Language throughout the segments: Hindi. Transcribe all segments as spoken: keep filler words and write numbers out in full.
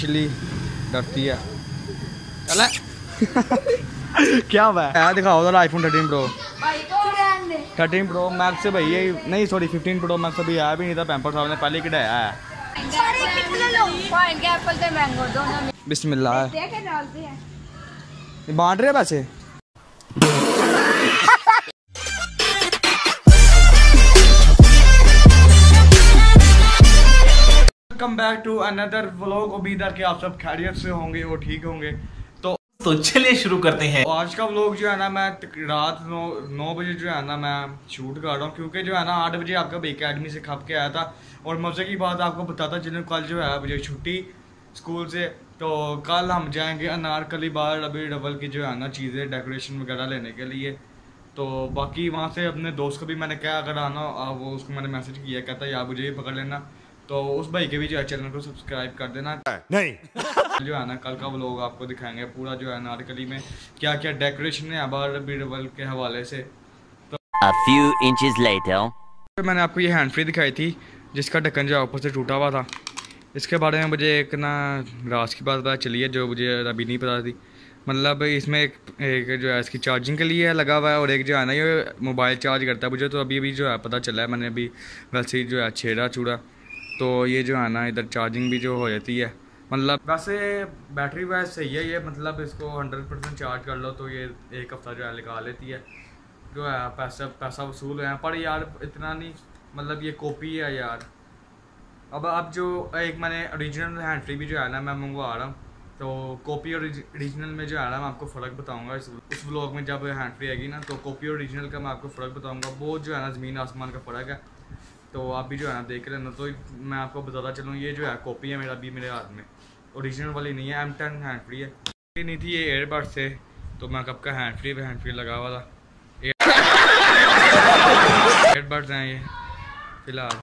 मछली डरती है। चल क्या हुआ है दिखाओ जरा iPhone thirteen pro thirteen pro max भाई यही नहीं सॉरी फिफ्टीन प्रो मैक्स अभी आया भी नहीं था। पैम्पर साहब ने पहले किटाया है। बिस्मिल्लाह बांट रहे पैसे। Welcome back to another vlog. उम्मीद है कि आप सब खैरियत से होंगे और ठीक होंगे। तो तो चलिए शुरू करते हैं। तो आज का व्लॉग जो है ना मैं रात नौ नौ बजे जो है ना मैं शूट कर रहा हूँ क्योंकि जो है ना आठ बजे आपका बे अकेडमी से खप के आया था। और मजे की बात आपको बताता चलूँ कल जो है मुझे छुट्टी स्कूल से, तो कल हम जाएंगे अनारकली बार रबी डबल की जो है ना चीज़ें डेकोरेशन वगैरह लेने के लिए। तो बाकी वहाँ से अपने दोस्त को भी मैंने क्या अगर आना वो उसको मैंने मैसेज किया कहता यार मुझे भी पकड़ लेना। तो उस भाई के भी जो है चैनल को सब्सक्राइब कर देना। नहीं जो है ना कल का व्लॉग आपको दिखाएंगे पूरा जो है अनारकली में क्या क्या डेकोरेशन है बार रबी डबल के हवाले से। तो A few inches later मैंने आपको ये हैंड फ्री दिखाई थी जिसका ढक्कन जो ऊपर से टूटा हुआ था। इसके बारे में मुझे एक ना राज की बात पता चली है जो मुझे अभी नहीं पता थी। मतलब इसमें एक, एक जो है इसकी चार्जिंग के लिए लगा हुआ है और एक जो है ना ये मोबाइल चार्ज करता है। मुझे तो अभी अभी जो है पता चला है, मैंने अभी वैसे ही जो है छेड़ा छूड़ा। तो ये जो है ना इधर चार्जिंग भी जो हो जाती है। मतलब वैसे बैटरी वाइज सही है ये, मतलब इसको हंड्रेड परसेंट चार्ज कर लो तो ये एक हफ्ता जो है निकाल लेती है। जो है पैसा पैसा वसूल है पर यार इतना नहीं, मतलब ये कॉपी है यार। अब आप जो एक मैंने ओरिजिनल हैंड फ्री भी जो है ना मैं मंगवा रहा हूँ, तो कॉपी और ओरिजिनल में जो है ना मैं आपको फ़र्क बताऊंगा इस उस व्लॉग में जब हैंड फ्री आएगी ना। तो कॉपी और ओरिजिनल का मैं आपको फ़र्क बताऊंगा, बहुत जो है ना ज़मीन आसमान का फ़र्क है। तो आप भी जो है ना देख लेना। तो मैं आपको बताता चलूँ ये जो है कॉपी है मेरा भी मेरे हाथ में, ओरिजिनल वाली नहीं है। एम टेन हैंड फ्री है, फ्री नहीं थी ये एयरबड से, तो मैं कब का हैंड फ्री पर हैंड फ्री लगा हुआ था। एयरबड्स हैं ये फिलहाल।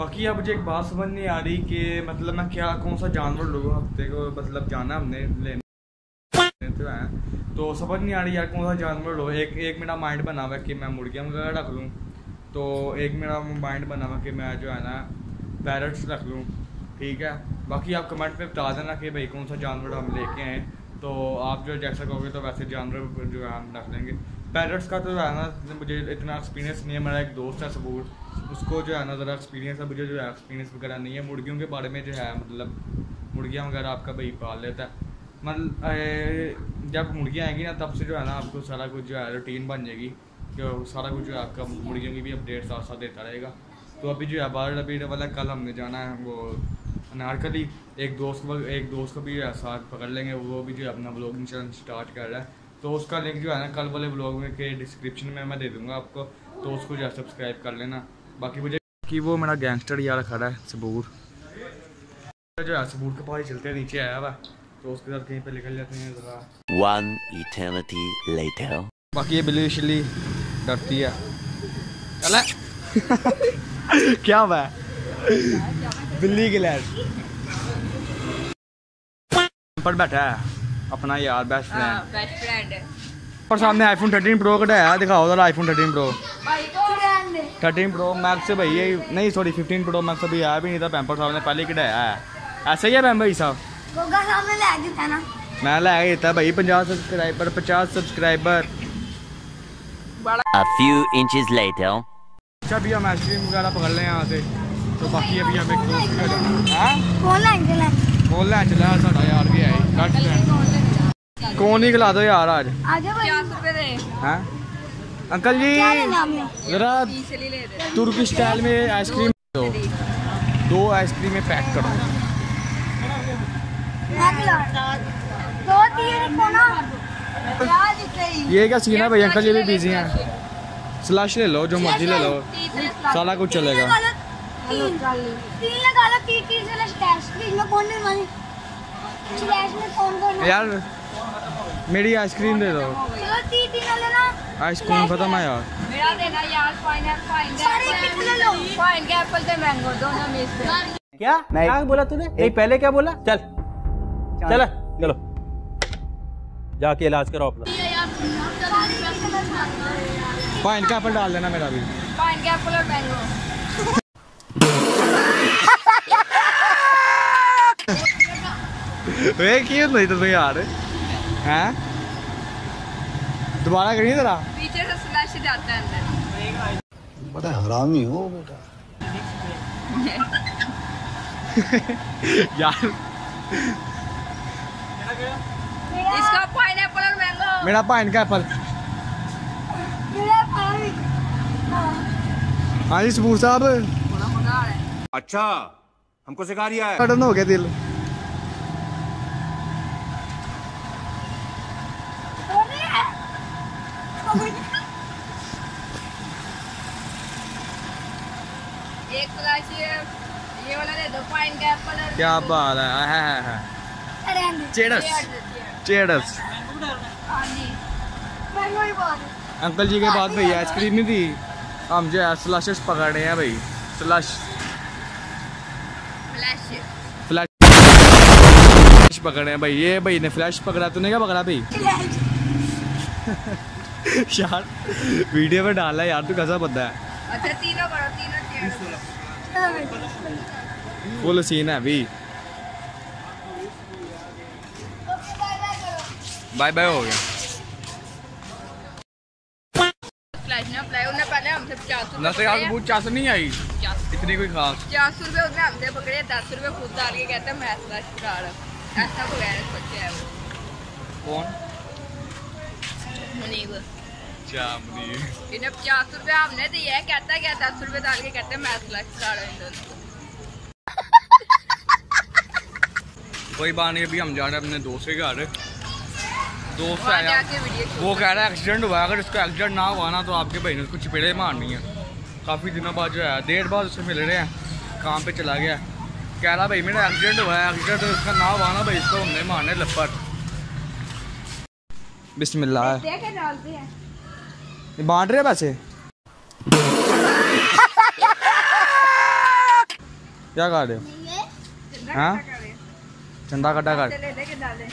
बाकी अब मुझे एक बात समझ नहीं आ रही कि मतलब मैं क्या कौन सा जानवर लूँ हफ्ते को, मतलब जाना हमने लेने तो है, तो समझ नहीं आ रही यार कौन सा जानवर लो। एक एक मेरा माइंड बना हुआ कि मैं मुर्गियाँ वगैरह रख लूँ, तो एक मेरा माइंड बना हुआ कि मैं जो है ना पैरट्स रख लूँ, ठीक है। बाकी आप कमेंट में बता देना कि भाई कौन सा जानवर हम लेके आए, तो आप जो जैसा कहोगे तो वैसे जानवर जो है हम रख लेंगे। पैरट्स का तो है ना मुझे इतना एक्सपीरियंस नहीं है, मेरा एक दोस्त है सबूर उसको जो है ना ज़रा एक्सपीरियंस है, मुझे जो है एक्सपीरियंस वगैरह नहीं है। मुर्गियों के बारे में जो है मतलब मुर्गियाँ वगैरह आपका भाई पाल लेता है, मतलब जब मुर्गियाँ आएंगी ना तब से जो है ना आपको सारा कुछ जो है रूटीन बन जाएगी, तो सारा कुछ जो है आपका मुर्गियों की भी अपडेट साथ साथ देता रहेगा। तो अभी जो है बारह डबी डबल है, कल हमने जाना है वो अनारकली। एक दोस्त एक दोस्त को भी जो है साथ पकड़ लेंगे, वो भी जो है अपना ब्लॉगिंग चैनल स्टार्ट कर रहा है। तो उसका लिंक जो है ना कल वाले ब्लॉग में के डिस्क्रिप्शन में मैं दे दूँगा आपको, तो उसको जो है सब्सक्राइब कर लेना। बाकी मुझे कि वो मेरा गैंगस्टर यार खड़ा है सबूर जो है, सबूर के पास चलते हैं, नीचे आया हुआ तो उसके साथ कहीं पे निकल जाते हैं जरा। One eternity later. बाकी ये बिल्ली शिल्ली डरती है। चला क्या हुआ है बिल्ली के लैर पर बैठा है अपना यार बेस्ट फ्रेंड बेस्ट फ्रेंड है। और सामने आईफोन थर्टीन प्रो कटाया दिखाओ जरा iPhone thirteen pro thirteen pro max से भाई यही नहीं सॉरी फिफ्टीन प्रो मैक्स अभी आया भी नहीं था। पैम्पर साहब ने पहले किटाया है। ऐसा ही है पैम्पर साहब ने ला देता ना, मैं ला देता भाई। पचास सब्सक्राइबर पचास subscriber A few inches later. अच्छा अभी हम आइसक्रीम वगैरह पकड़ लें यहाँ से। तो बाकी अभी हम एक दोस्त का जाना कौन ला चला साढ़ा यार भी है कौन ही खिला दो यार आज अंकल जी जरा तुर्किश स्टाइल में आइसक्रीम दो दो आइसक्रीम में पैक करो। ये क्या सीन है भाई, अंकल जी भी बिजी हैं। स्लैश ले लो जो मर्जी ले लो सारा कुछ चलेगा। यार मेरी आइसक्रीम दे दो। आइसक्रीम खत्म है यार मेरा देना यार। पाइनएप्पल सारे कितने लो पाइनएप्पल से मैंगो दोनों मिक्स है। क्या क्या बोला तूने? नहीं पहले क्या बोला? चल चल चलो जाके इलाज कराओ अपना। पाइन का एप्पल डाल देना मेरा भी पाइन का एप्पल और मैंगो। वे की होंदा तेनू यार हैं दोबारा करिए जरा पीछे से स्लैश जाता है अंदर बड़ा हरामी हो बेटा यार इसका पाइनएप्पल और मैंगो मेरा पाइन का एप्पल मेरा पाइन हां जी सबूर साहब बड़ा मजा आ रहा है अच्छा हमको सिखा रिया है कटन हो गया दिल एक फ्लैश ये वाला दे दो पाइन का एप्पल क्या बात है है है चेडस चेडस अंकल जी के बाद भैया आइसक्रीम नहीं थी हम जो स्लशेस पकड़े हैं भाई स्लश फ्लैश फ्लैश पकड़े हैं भाई ये भाई ने फ्लैश पकड़ा तूने क्या पकड़ा भाई यार वीडियो में डाला यार तू कैसा बंदा है अच्छा तीनों करो तीनों फुल सीन है अभी बाय बाय हो गया हमसे नहीं आई इतनी कोई खास चार सौ रुपए उसने हमसे पकड़े दस रुपए खुद डाल के कहता मैं ऐसा हो गया है कौन मुनीब इन्हें चार सौ रुपए हमने दिया है कहता क्या दस रुपए डाल के कहते मैं कोई बात नहीं अभी हम जा रहे हैं अपने दोस्त के घर दोस्त आया वो कह रहा है एक्सीडेंट हुआ अगर इसको एक्सीडेंट ना हुआ ना तो आपके भाई ने उसको चपेटे मारनी है काफ़ी दिनों बाद जो है देर बाद उससे मिल रहे हैं काम पे चला गया कह रहा भाई मेरा एक्सीडेंट हुआ है एक्सीडेंट तो इसका ना हुआ ना भाई इसको हमने मारने लपट बिस्मिल्लाह बांट रहे पैसे क्या कर रहे हो हाँ चंदा कट्टा कर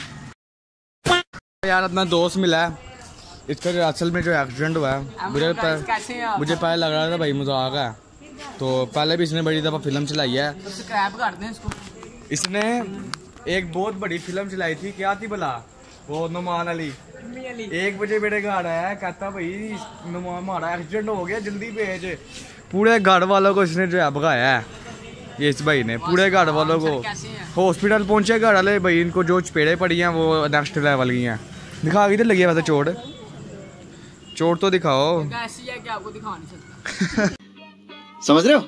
यार अपना दोस्त मिला है इसका जो असल में जो एक्सीडेंट हुआ है मुझे पह, मुझे पहले लग रहा था भाई मजाक है तो पहले भी इसने बड़ी दफ़ा फिल्म चलाई है इसको इसने एक बहुत बड़ी फिल्म चलाई थी क्या थी भला वो नुमान अली एक बजे मेरे घर आया कहता भाई नुमान हमारा एक्सीडेंट हो गया जल्दी भेज पूरे घर वालों को इसने जो है भगाया है ये इस भाई ने पूरे घर वालों को हॉस्पिटल पहुंचे घर वाले भाई इनको जो चपेड़े पड़ी हैं वो नेक्स्ट लेवल की हैं दिखा किधर लगी है वैसे चोट चोट तो दिखाओ ऐसी है कि आपको दिखा नहीं सकता समझ रहे हो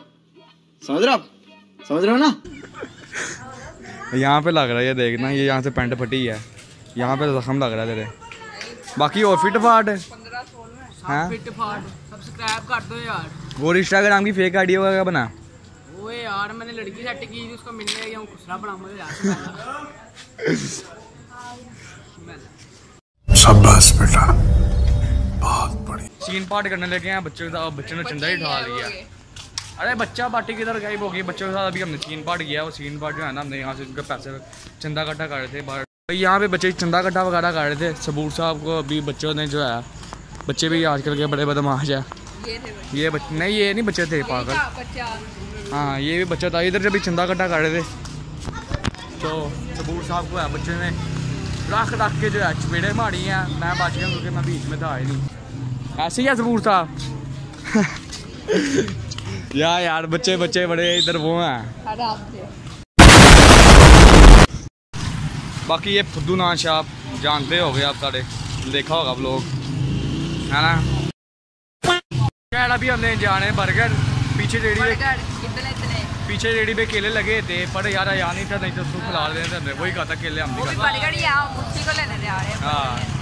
समझ रहे हो समझ रहे हो ना यहाँ पे लग रहा है ये देखना ये यहाँ से पैंट फटी है यहाँ पे जख्म लग रहा है तेरे बाकी और फिट फाट वो इंस्टाग्राम की फेक आईडी वगैरह बना यार मैंने लड़की सेट की थी उसको मिलने गया हूं खुसरा बड़ा मजा आया शाबाश बेटा बहुत बड़ी सीन पार्ट करने लगे हैं बच्चों के साथ बच्चे ने चंदा ही ढा लिया अरे बच्चा पार्टी किधर गायब हो गई बच्चों के साथ अभी हमने सीन पार्ट किया वो सीन पार्ट जो है ना हमने यहाँ से उनका पैसे चंदा इकट्ठा कर रहे थे बाहर भाई यहाँ पे बच्चे चंदा इकट्ठा वगैरह कर रहे थे सबूर साहब को अभी बच्चों ने जो है बच्चे भी आजकल के बड़े बदमाश है ये बच्चे नहीं ये नहीं बच्चे थे पागल हाँ ये भी बच्चा था इधर जब भी चंदा इकट्ठा कर रहे थे तो सबूर साहब को है बच्चे ने रख रख के जो है चपेड़े मारी हैं मैं बच गया क्योंकि मैं बीच में था ही नहीं ऐसे ही है सबूर साहब या यार बच्चे बच्चे बड़े इधर वो हैं बाकी ये फुद्दू नाश आप जानते हो गए आप सारे देखा होगा आप लोग है ना यार अभी हमने जाने बर्गर पीछे रेडी इतने इतने पीछे रेडी पे केले लगे थे पर यार यहाँ नहीं था नहीं तो उसको खिला देते थे वही खाता केले हम उसी को लेने जा रहे हैं हाँ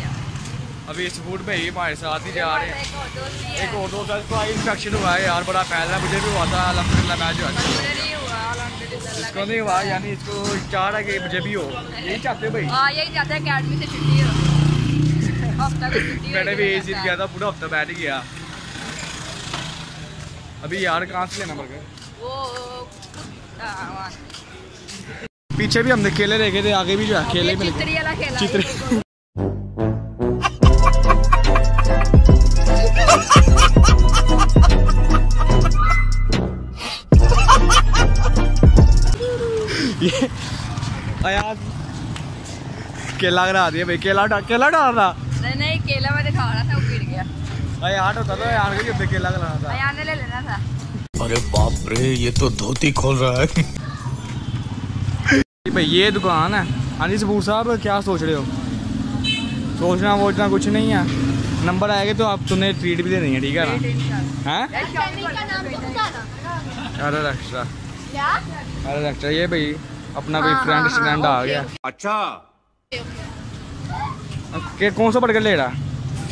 अभी इस फूड पे ही हमारे साथ ही जा रहे हैं एक और दो साल का इंफेक्शन हुआ है यार बड़ा फैला मुझे भी हुआ था अल्हम्दुलिल्लाह मैं जो इसको नहीं हुआ यानी इसको चाह रहा कि मुझे भी हो यही चाहते भाई हाँ यही चाहते हैं अकेडमी से छुट्टी हो मैंने भी यही चीज़ किया था पूरा हफ्ता बैठ गया अभी यार कहाँ से लेना बर्गर वो पीछे भी हमने केले रखे थे आगे भी जो है केले मिल गए चित्र ये अयाज केला गिरा दिया भाई, केला केला डाल रहा नहीं नहीं केला मैं दिखा रहा था वो गिर गया भाई। आठ होता तो यार के केला गिराना था, यार ने ले लेना था। अरे बाप रे ये तो धोती खोल रहा है भाई। ये दुकान है अनिल कपूर साहब, क्या सोच रहे हो? सोचना वोचना कुछ नहीं है, नंबर आएगा तो आप तुम्हें ट्रीट भी देनी है, ठीक है ना? हैं अरे एक्स्ट्रा अरे एक्स्ट्रा ये भाई अपना कोई फ्रेंड स्टैंड आ गया। अच्छा के कौन सा बर्गर ले रहा?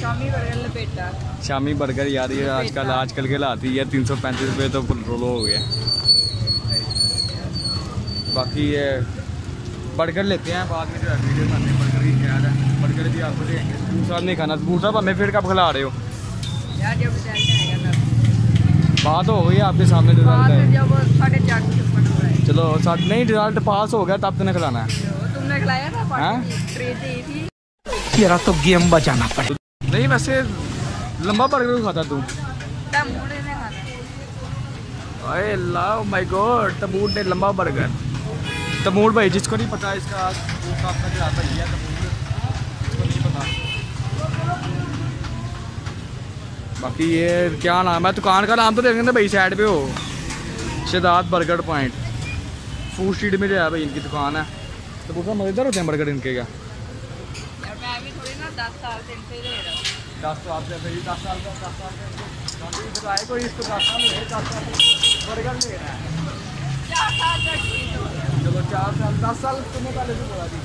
शामी बर्गर लपेटा। शामी बर्गर यार ये आजकल आजकल के लाती है तीन सौ पैंतीस रुपये तो रोलो हो गया। बाकी ये बर्गर लेते हैं बाद में, जो है वीडियो बनाते हैं बर्गर ही ख्याल है, बर्गर भी आपको देंगे। दूसरा नहीं खाना दूसरा हमें फिर कब खिला रहे हो यार? जब बात हो गई आपके सामने रिजल्ट, चलो साथ नहीं रिजल्ट पास हो गया तब तुमने खिलाना है, तुमने खिलाया था पार्टी यार, तो गेम बचाना पड़े। नहीं वैसे लंबा बर्गर खाता तू? अरे लव माय गॉड तबूर ने लंबा बर्गर। तमूर भाई जिसको नहीं पता इसका आपका क्या आता है, इसको नहीं पता। बाकी ये क्या नाम है दुकान का? नाम तो देखेंगे ना भाई, साइड पे हो शदात बर्गर पॉइंट फूड स्ट्रीट में जो है भाई इनकी दुकान है। तो पूरा मज़ेदार होते हैं बर्गर इनके क्या? दस साल से दस साल से चलो चार साल दस साल तुम्हें पहले से बोला थी।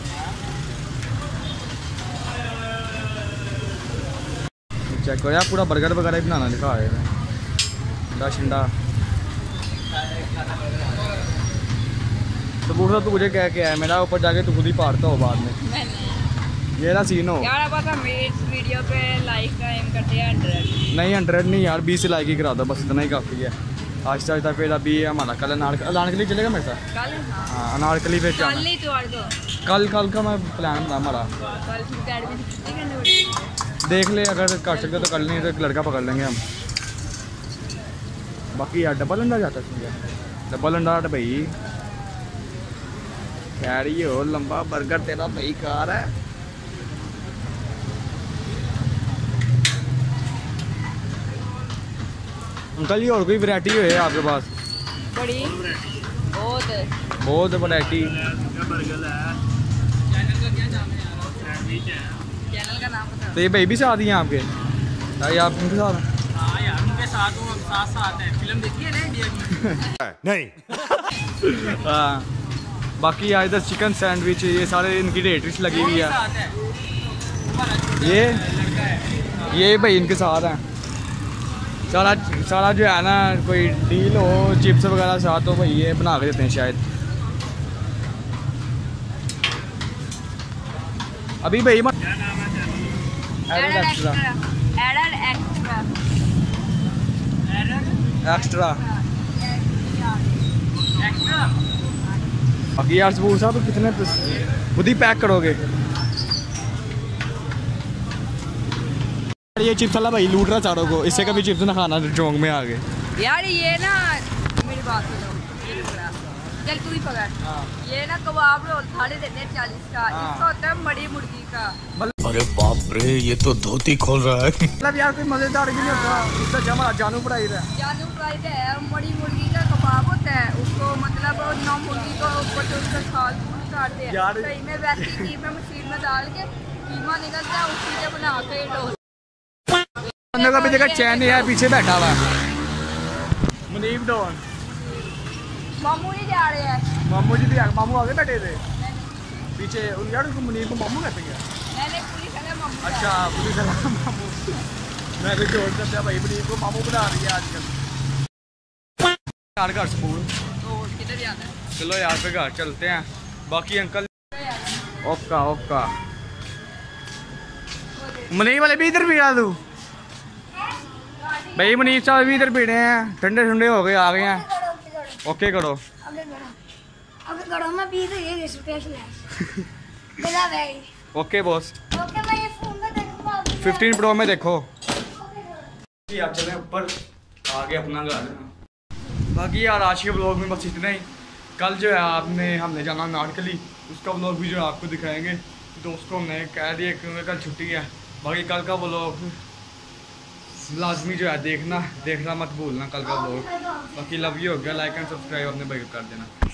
चेक करो यार पूरा बर्गर वगैरह ही बनाना लिखा है, अंडा शिंडा। तो पूरा तू मुझे कह के आया मेरा ऊपर जाके तू खुद ही पारता हो बाद में, ये ना सीन हो यार। वीडियो पे लाइक का एम करते हैं हंड्रेड, नहीं हंड्रेड नहीं यार बीस लाइक ही करा दो बस, इतना ही काफ़ी है। आहिस्ता आहिस्ता फिर अभी हमारा कल अनारकली अनारकली चलेगा मेरे साथ कल? हाँ अनारकली फिर कल कल का मैं प्लान था हमारा, देख ले अगर कर सकते तो कर लेंगे, तो एक लड़का पकड़ लेंगे हम। बाकी यार डबल अंडा जाता है, डबल अंडा भाई कह रही हो लंबा बर्गर तेरा भाई कार है। अंकल ये और कोई वैरायटी है आपके पास? बड़ी बहुत बहुत वैरायटी बर्गर है। चैनल का क्या नाम है यार? सैंडविच है। चैनल का नाम बताओ। तो ये भाई भी साथ ही हैं आपके? भाई आप उनके साथ? हाँ यार उनके साथ हूँ, हम साथ साथ हैं। फिल्म देखी है ना इंडिया की? नहीं हाँ। बाकी आज इधर चिकन सैंडविच ये सारे इनकी रेट्स लगी हुई है, ये ये भाई इनके साथ हैं। सारा सारा जो है ना कोई डील हो चिप्स वगैरह साथ हो भाई, ये बना के देते हैं शायद। अभी भाई मत एडर एक्स्ट्रा एडर एक्स्ट्रा एक्स्ट्रा एक्स्ट्रा। बाकी यार सबूर साहब कितने खुद ही पैक करोगे? ये चिप्स वाला भाई लूट रहा चारों को, इससे कभी चिप्स ना खाना जोंग में आ गए यार। ये ना मेरी बात सुनो, ये चल तू ही पकड़। ये ना कबाब रोल थाली देते हैं चालीस का, इसका होता है मड़ी मुर्गी का। अरे बाप रे ये तो धोती खोल रहा है, मतलब यार कोई मजेदार भी नहीं होता इसका, जमा जानू फ्राई है, जानू फ्राई है। मड़ी मुर्गी का कबाब होता है उसको, मतलब नौ मुर्गी को ऊपर से उसका खाल काटते हैं यार, सही में वैसी कीमा मशीन में डाल के कीमा निकलता है उसी से बना के डोल। बंदे का भी देखा चैन है पीछे बैठा हुआ मुनीब डॉन। मामू जी जा रहे हैं, मामू जी भी आ, मामू आगे बैठे थे पीछे उन यार, उनको मुनीब को मामू कहते हैं। मैंने पुलिस वाला मामू, अच्छा पुलिस वाला मामू, मैं भी जोड़ कर दिया भाई, मुनीब को मामू बना रही है आजकल। यार घर स्कूल तो किधर जाना है? चलो यार पे घर चलते हैं। बाकी अंकल ओपका ओपका मुनीब वाले भी इधर भी आ दू भाई, मुनीब साहब भी इधर पीड़े हैं, ठंडे ठंडे हो गए आ गए हैं। ओके करो ओके बॉस, फिफ्टीन प्रो में देखो। आप चले ऊपर आ गए अपना घर। बाकी यार आज के ब्लॉग में बस इतना ही, कल जो है आपने हमने जाना नारकली, उसका ब्लॉग भी जो आपको दिखाएंगे। दोस्तों हमने कह दिया क्योंकि कल छुट्टी है। बाकी कल का व्लॉग लाजमी जो है देखना देखना मत भूलना कल का व्लॉग। बाकी लव यू हो गया, लाइक एंड सब्सक्राइब अपने भाई को कर देना।